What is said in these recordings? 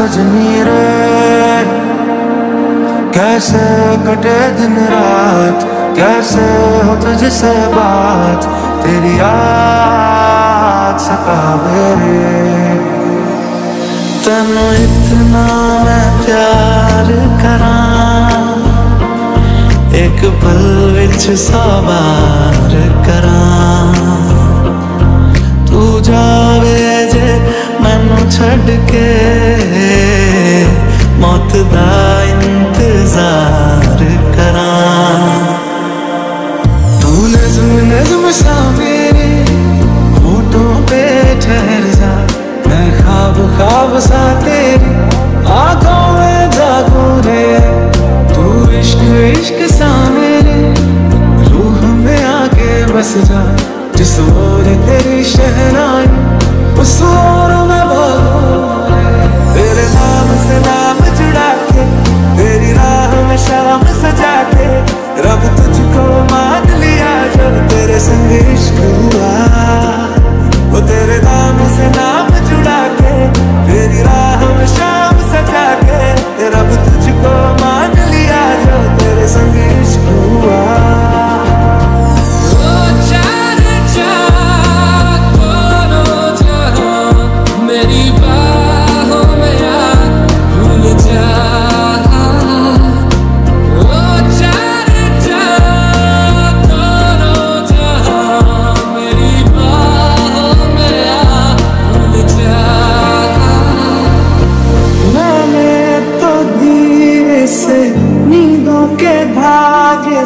सजनी रे, कैसे कटे दिन रात, कैसे हो तुझसे बात, तेरी याद सतावे रे। तनु इतना मैं प्यार करा, एक पल विच सवार करा। तू जावे जे मैनू छड़ के, मौत दा इंतजार करा। तू नज़म नज़म सा मेरे होठों पे ठहर जा, मैं ख्वाब ख्वाब सा तेरी आँखों में जागू रे। तू इश्क इश्क सा मेरे रूह में आके बस जा, जिस ओर तेरी शहनाई उस ओर में भागो रे। तेरे नाम से नाम जुड़ा के, तेरी राह में शाम सजा के, रब तुझको मान लिया जब तेरे संग इश्क हुआ। वो तेरे नाम से नाम जुड़ा के, तेरी राह में शाम सजा के, रब तुझको मान लिया जब तेरे संग इश्क हुआ।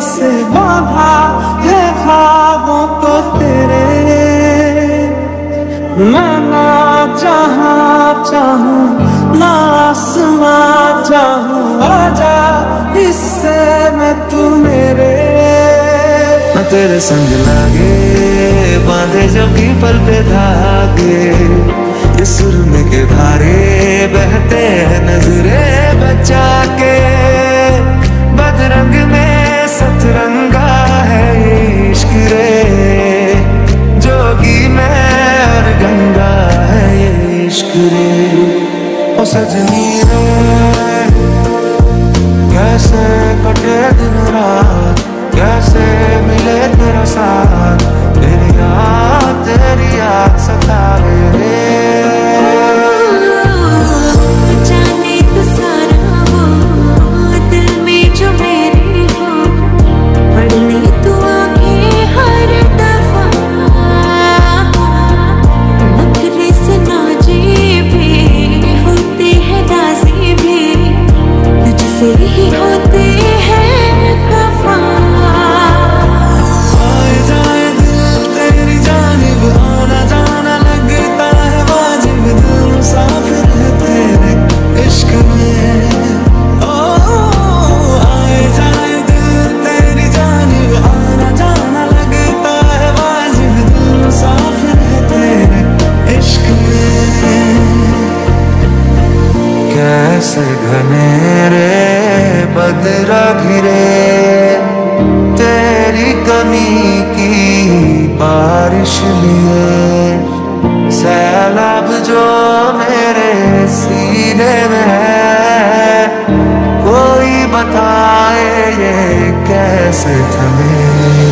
से बाधा है ख्वाबों को तेरे, मैं ना जहाँ चाहूँ ना आसमां चाहूँ, आजा इससे मैं तू मेरे। मैं तेरे संग लागे बांधे जोगी पल पे धागे, ये सुरमे के धारे बहते हैं नजरे बचा के। बदरंग में सतरंगा है इश्क रे, जोगी मैं और गंगा है इश्क रे। ओ सजनी रे, कैसे कटे दिन रात, कैसे मिले तेरा साथ, तेरी याद सतावे रे। कैसे घनेरे बदरा घिरे तेरी कमी की बारिश लिए, सैलाब जो मेरे सीने में है, कोई बताए ये कैसे थमे।